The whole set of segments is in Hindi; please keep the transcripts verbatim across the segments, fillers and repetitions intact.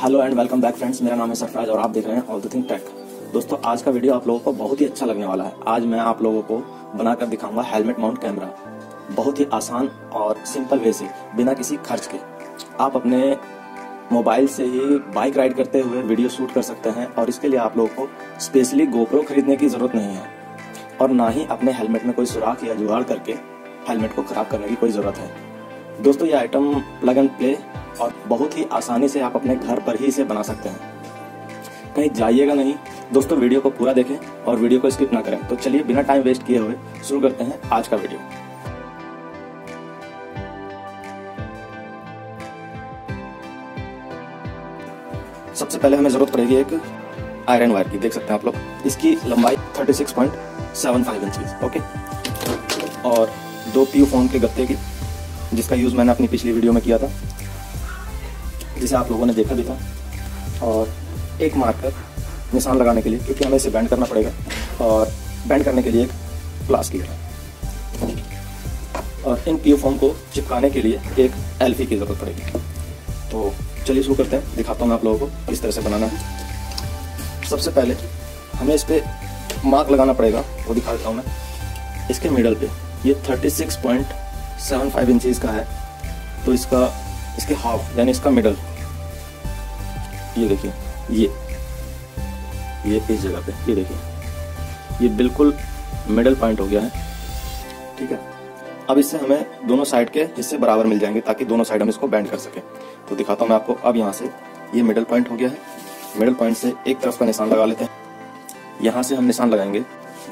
Hello and welcome back friends, मेरा नाम है सरफराज और आप देख रहे हैं ऑल द थिंग टेक। दोस्तों, आज का वीडियो आप लोगों को बहुत ही अच्छा लगने वाला है। आज मैं आप लोगों को बनाकर दिखाऊंगा हेलमेट माउंट कैमरा, बहुत ही आसान और सिंपल वे से बिना किसी खर्च के आप अपने मोबाइल से ही बाइक राइड करते हुए वीडियो शूट कर सकते हैं। और इसके लिए आप लोगों को स्पेशली गोप्रो खरीदने की जरूरत नहीं है और ना ही अपने हेलमेट में कोई सुराख या जुगाड़ करके हेलमेट को खराब करने की कोई जरूरत है। दोस्तों, ये आइटम प्लग एंड प्ले और बहुत ही आसानी से आप अपने घर पर ही इसे बना सकते हैं। कहीं जाइएगा नहीं दोस्तों, वीडियो को पूरा देखें और वीडियो को स्किप ना करें। तो चलिए बिना टाइम वेस्ट किए हुए शुरू करते हैं आज का वीडियो। सबसे पहले हमें जरूरत पड़ेगी एक आयरन वायर की। देख सकते हैं आप लोग, इसकी लंबाई छत्तीस पॉइंट सात पाँच इंच की, ओके, और दो पीयू फोम के गत्ते की, जिसका यूज मैंने अपनी पिछली वीडियो में किया था, जिसे आप लोगों ने देखा भी था। और एक मार्कर निशान लगाने के लिए, क्योंकि हमें इसे बैंड करना पड़ेगा, और बैंड करने के लिए एक प्लास्टिक है। और इन पीयू फोम को चिपकाने के लिए एक एल्फी की जरूरत पड़ेगी। तो चलिए शुरू करते हैं, दिखाता हूँ मैं आप लोगों को किस तरह से बनाना है। सबसे पहले हमें इस पर मार्क लगाना पड़ेगा, वो दिखा देता हूँ मैं। इसके मिडल पे ये छत्तीस पॉइंट सात पाँच इंचेस का है, तो इसका इसके हाफ यानी इसका मिडल, ये देखिए, ये ये इस जगह पे, ये देखिए, ये बिल्कुल मिडल पॉइंट हो गया है, ठीक है। अब इससे हमें दोनों साइड के इससे बराबर मिल जाएंगे, ताकि दोनों साइड हम इसको बैंड कर सकें। तो दिखाता हूँ मैं आपको। अब यहाँ से ये मिडल पॉइंट हो गया है, मिडल पॉइंट से एक तरफ का निशान लगा लेते हैं। यहाँ से हम निशान लगाएंगे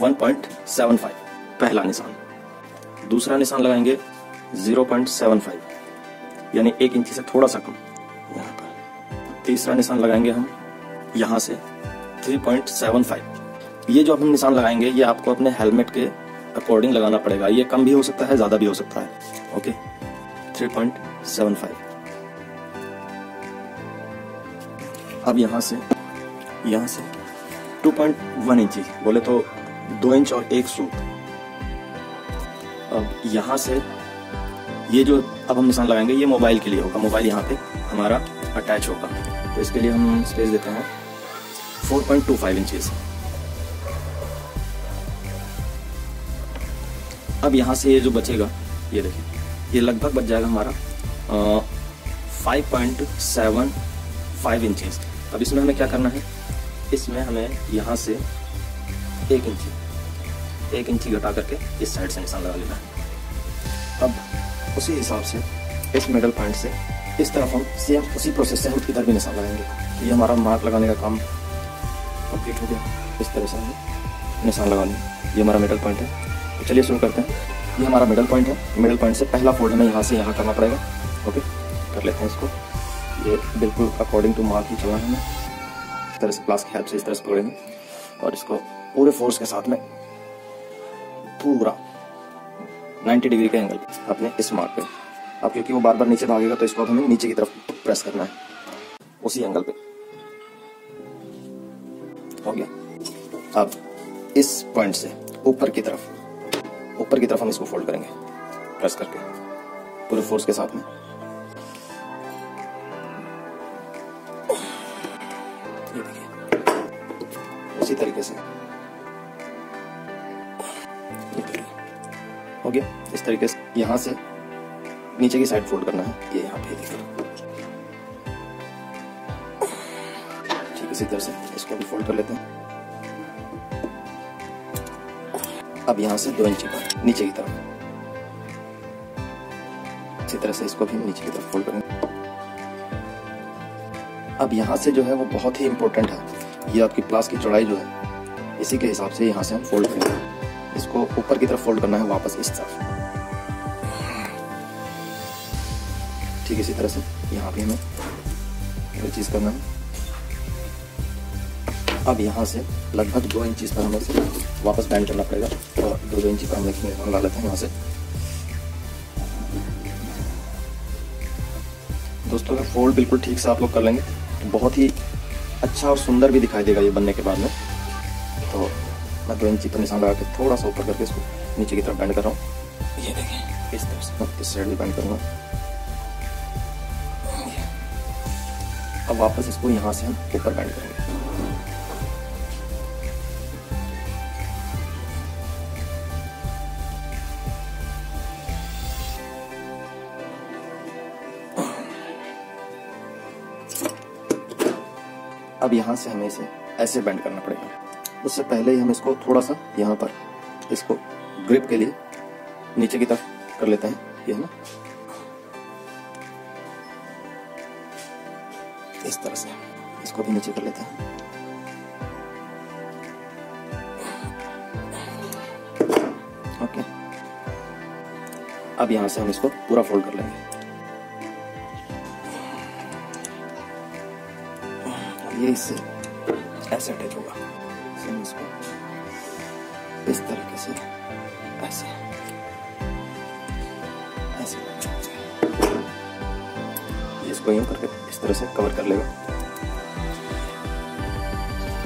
वन पॉइंट सेवन फाइव, पहला निशान। दूसरा निशान लगाएंगे ज़ीरो पॉइंट सेवन फाइव, यानी एक इंच से थोड़ा सा कम यहाँ पर। तीसरा निशान लगाएंगे हम यहाँ से थ्री पॉइंट सेवन फाइव। ये जो हम निशान लगाएंगे, ये आपको अपने हेलमेट के अकॉर्डिंग लगाना पड़ेगा। ये कम भी हो सकता है, ज़्यादा भी हो सकता है, okay, three point seven five. अब यहाँ से यहाँ से टू पॉइंट वन इंच, बोले तो दो इंच और एक सूत। अब यहाँ से ये जो अब हम निशान लगाएंगे, ये मोबाइल के लिए होगा, मोबाइल यहाँ पे हमारा अटैच होगा, तो इसके लिए हम स्पेस देते हैं four point two five inches. अब यहाँ से ये जो बचेगा, ये देखिए, ये लगभग बच जाएगा हमारा five point seven five inches. अब इसमें हमें क्या करना है, इसमें हमें यहाँ से एक इंच एक इंची घटा करके इस साइड से निशान लगा लेना है। अब उसी हिसाब से इस मिडल पॉइंट से इस तरफ हम सेम उसी प्रोसेस से हम इधर भी निशान लगाएंगे। ये हमारा मार्क लगाने का काम कंप्लीट हो गया। इस तरह से हम निशान लगा लें। ये हमारा मिडल पॉइंट है, तो चलिए शुरू करते हैं। ये हमारा मिडल पॉइंट है। मिडल पॉइंट से पहला फोल्ड हमें यहाँ से यहाँ करना पड़ेगा, ओके, कर लेते हैं इसको। ये बिल्कुल अकॉर्डिंग टू मार्क ही चला है हमें। इस तरह से प्लास के हेल्प से इस तरह से पकड़ेंगे और इसको पूरे फोर्स के साथ में पूरा नब्बे डिग्री के एंगल अपने इस मार्क पे। अब क्योंकि वो बार बार नीचे भागेगा, तो इसको अब हमें नीचे की तरफ प्रेस करना है, उसी एंगल पे, हो गया। अब इस पॉइंट से ऊपर की तरफ ऊपर की तरफ हम इसको फोल्ड करेंगे, प्रेस करके पूरे फोर्स के साथ में। ये देखिए, उसी तरीके से हो गया। इस तरीके से यहाँ से नीचे की साइड फोल्ड करना है, ये यहाँ पे, ठीक, इसी तरह से इसको भी फोल्ड कर लेते हैं। अब यहाँ से दो इंच पर नीचे की तरफ, इसी तरह से इसको भी नीचे की तरफ फोल्ड करेंगे। अब यहाँ से जो है वो बहुत ही इम्पोर्टेंट है, ये आपकी प्लास की चौड़ाई जो है, इसी के हिसाब से यहाँ से हम फोल्ड करेंगे। इसको ऊपर की तरफ फोल्ड करना है वापस इस तरफ, ठीक, इसी तरह से यहाँ भी हमें ये चीज करना है। अब यहाँ से लगभग दो इंच पर हमें इसे वापस बैंड करना पड़ेगा, और दो दो इंच पर हम निशान लगा लेते हैं यहाँ से। दोस्तों, अगर फोल्ड बिल्कुल ठीक से आप लोग कर लेंगे तो बहुत ही अच्छा और सुंदर भी दिखाई देगा ये बनने के बाद में। तो मैं दो इंची पर निशान लगा के थोड़ा सा ऊपर करके इसको नीचे की तरफ बैंड कर रहा हूँ। ये देखिए, इस तरह से इस साइड भी बैंड करूँगा। अब वापस इसको यहाँ से हम क्लिप पर बैंड करेंगे। अब यहाँ से हमें इसे ऐसे बैंड करना पड़ेगा। उससे पहले ही हम इसको थोड़ा सा यहाँ पर इसको ग्रिप के लिए नीचे की तरफ कर लेते हैं, ये है ना, इस तरह से इसको भी नीचे कर लेते हैं। ओके, अब यहाँ से हम इसको पूरा फोल्ड कर लेंगे। ये इससे ऐसे अटैच होगा, इसको इस तरीके से ऐसे ऐसे इसको यूं करके इस तरह से कवर कर लेगा।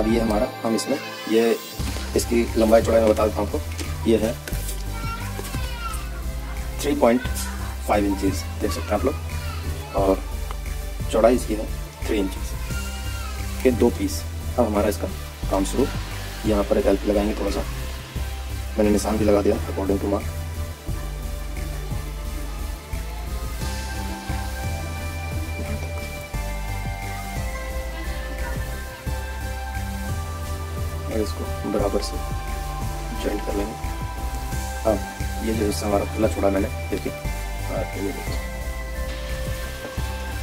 अब ये हमारा, हम इसमें ये इसकी लंबाई चौड़ाई में बता देता हूँ आपको, ये है थ्री पॉइंट फाइव इंचेस, देख सकते हैं आप लोग, और चौड़ाई इसकी है थ्री इंचेस के दो पीस। अब हमारा इसका काम शुरू, यहाँ पर एक एल पी लगाएंगे, थोड़ा सा मैंने निशान भी लगा दिया अकॉर्डिंग टू मार्क। इसको बराबर से जॉइंट कर लेंगे। अब ये जो हिस्सा हमारा खुला छोड़ा मैंने, देखिए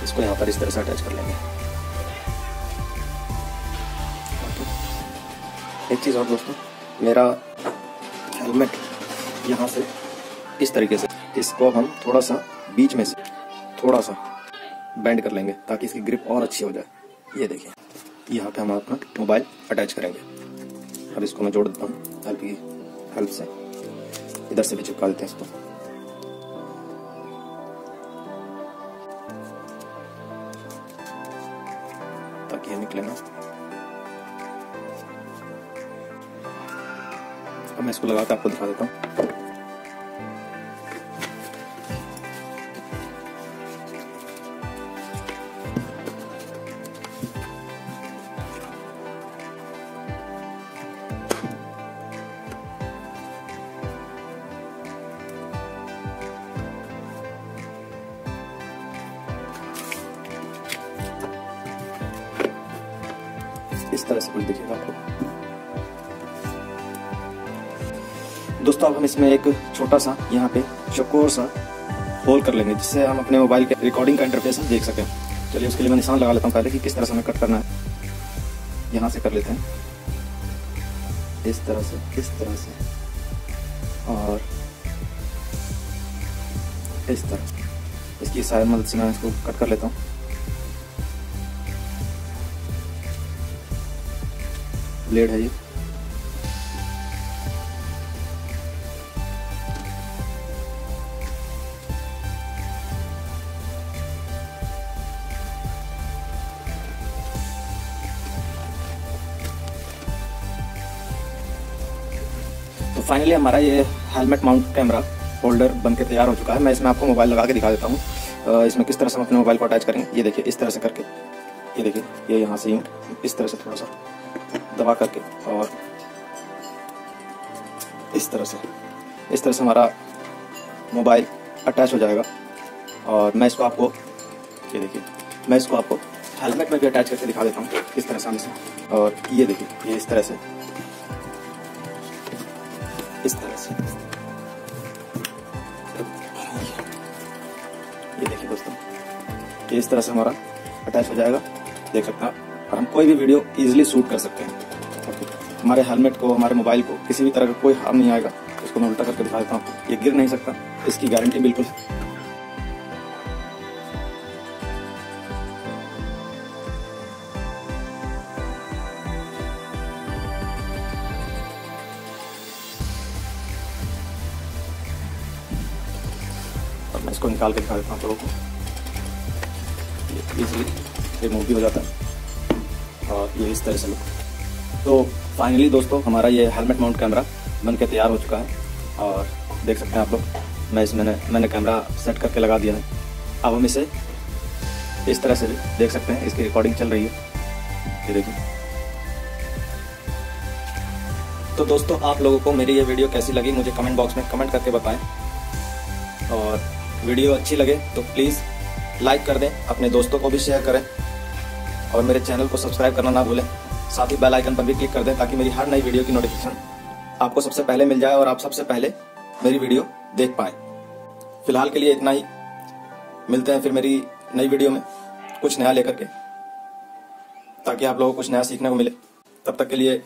इसको यहाँ पर इस तरह से अटैच कर लेंगे। एक चीज़ और दोस्तों, मेरा हेलमेट यहाँ से इस तरीके से, इसको हम थोड़ा सा बीच में से थोड़ा सा बैंड कर लेंगे ताकि इसकी ग्रिप और अच्छी हो जाए। ये देखिए यहाँ पे हम अपना मोबाइल अटैच करेंगे। अब इसको मैं जोड़ देता हूँ हेल्प की हेल्प से, इधर से भी चिपका देते हैं इसको। ताकि ये निकले ना। अब मैं इसको लगा के आपको दिखा देता हूँ। इस तरह से कुछ दिखेगा आपको दोस्तों। अब हम इसमें एक छोटा सा यहाँ पे चौकोर सा होल कर लेंगे, जिससे हम अपने मोबाइल के रिकॉर्डिंग का इंटरफेस देख सकें। चलिए उसके लिए मैं निशान लगा लेता हूँ पहले कि किस तरह से हमें कट करना है। यहाँ से कर लेते हैं, इस तरह से, इस तरह से और इस तरह। इसकी सारी मदद से मैं इसको कट कर लेता हूँ। ब्लेड है ये, तो फाइनली हमारा ये हेलमेट माउंट कैमरा होल्डर बनके तैयार हो चुका है। मैं इसमें आपको मोबाइल लगा के दिखा देता हूँ, इसमें किस तरह से हम अपने मोबाइल को अटैच करेंगे। ये देखिए इस तरह से करके, ये देखिए ये यहाँ से इस तरह से थोड़ा सा दबा करके और इस तरह से इस तरह से हमारा मोबाइल अटैच हो जाएगा। और मैं इसको आपको, ये देखिए मैं इसको आपको हेलमेट में भी अटैच करके दिखा देता हूँ किस तरह से हम इसे, और ये देखिए ये इस तरह से इस तरह से ये देखिए दोस्तों, ये इस तरह से हमारा अटैच हो जाएगा, देख सकते हैं। और हम कोई भी वीडियो इजीली शूट कर सकते हैं। हमारे हेलमेट को, हमारे मोबाइल को किसी भी तरह का कोई हार्म नहीं आएगा। इसको मैं उल्टा करके दिखा देता हूँ, ये गिर नहीं सकता, इसकी गारंटी बिल्कुल। और मैं इसको निकाल के दिखा देता हूँ लोगों को, ये इजीली रिमूव भी हो जाता है। और ये इस तरह से लुक। तो फाइनली दोस्तों हमारा ये हेलमेट माउंट कैमरा बन के तैयार हो चुका है और देख सकते हैं आप लोग। मैं इसमें मैंने कैमरा सेट करके लगा दिया है। अब हम इसे इस तरह से देख सकते हैं, इसकी रिकॉर्डिंग चल रही है, ये देखिए। तो दोस्तों आप लोगों को मेरी ये वीडियो कैसी लगी मुझे कमेंट बॉक्स में कमेंट करके बताएं, और वीडियो अच्छी लगे तो प्लीज़ लाइक कर दें, अपने दोस्तों को भी शेयर करें और मेरे चैनल को सब्सक्राइब करना ना भूलें। साथ ही बेल आइकन पर भी क्लिक कर दें ताकि मेरी हर नई वीडियो की नोटिफिकेशन आपको सबसे पहले मिल जाए और आप सबसे पहले मेरी वीडियो देख पाएँ। फिलहाल के लिए इतना ही, मिलते हैं फिर मेरी नई वीडियो में कुछ नया लेकर के, ताकि आप लोगों को कुछ नया सीखने को मिले। तब तक के लिए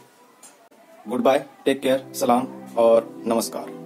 गुड बाय, टेक केयर, सलाम और नमस्कार।